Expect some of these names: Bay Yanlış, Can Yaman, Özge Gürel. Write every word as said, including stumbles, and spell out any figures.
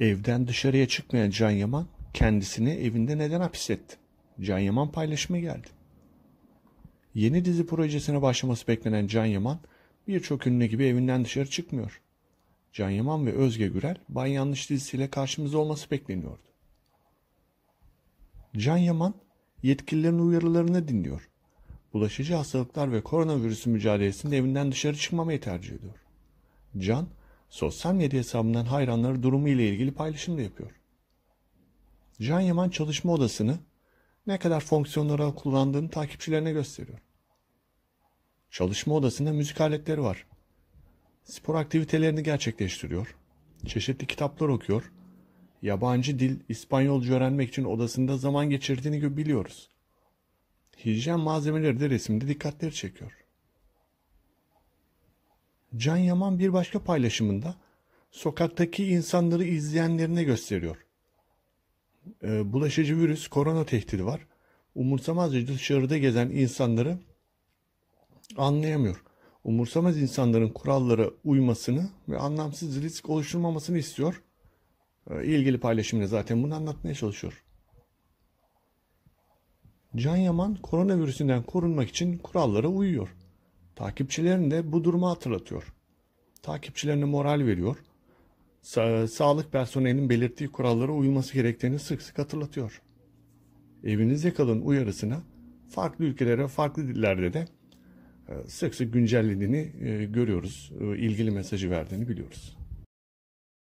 Evden dışarıya çıkmayan Can Yaman kendisini evinde neden hapsetti? Can Yaman paylaşıma geldi. Yeni dizi projesine başlaması beklenen Can Yaman birçok ünlü gibi evinden dışarı çıkmıyor. Can Yaman ve Özge Gürel Bay Yanlış dizisiyle karşımıza olması bekleniyordu. Can Yaman yetkililerin uyarılarını dinliyor. Bulaşıcı hastalıklar ve koronavirüsü mücadelesinde evinden dışarı çıkmamayı tercih ediyor. Can, sosyal medya hesabından hayranları durumu ile ilgili paylaşım da yapıyor. Can Yaman çalışma odasını ne kadar fonksiyonlara kullandığını takipçilerine gösteriyor. Çalışma odasında müzik aletleri var. Spor aktivitelerini gerçekleştiriyor. Çeşitli kitaplar okuyor. Yabancı dil, İspanyolca öğrenmek için odasında zaman geçirdiğini biliyoruz. Hijyen malzemeleri de resimde dikkatleri çekiyor. Can Yaman bir başka paylaşımında sokaktaki insanları izleyenlerine gösteriyor. E, bulaşıcı virüs, korona tehdidi var. Umursamazca dışarıda gezen insanları anlayamıyor. Umursamaz insanların kurallara uymasını ve anlamsız risk oluşturmamasını istiyor. E, ilgili paylaşımda zaten bunu anlatmaya çalışıyor. Can Yaman koronavirüsünden korunmak için kurallara uyuyor. Takipçilerini de bu durumu hatırlatıyor. Takipçilerine moral veriyor. Sa- sağlık personelinin belirttiği kurallara uyulması gerektiğini sık sık hatırlatıyor. Evinizde kalın uyarısına farklı ülkelere, farklı dillerde de sık sık güncellediğini görüyoruz. İlgili mesajı verdiğini biliyoruz.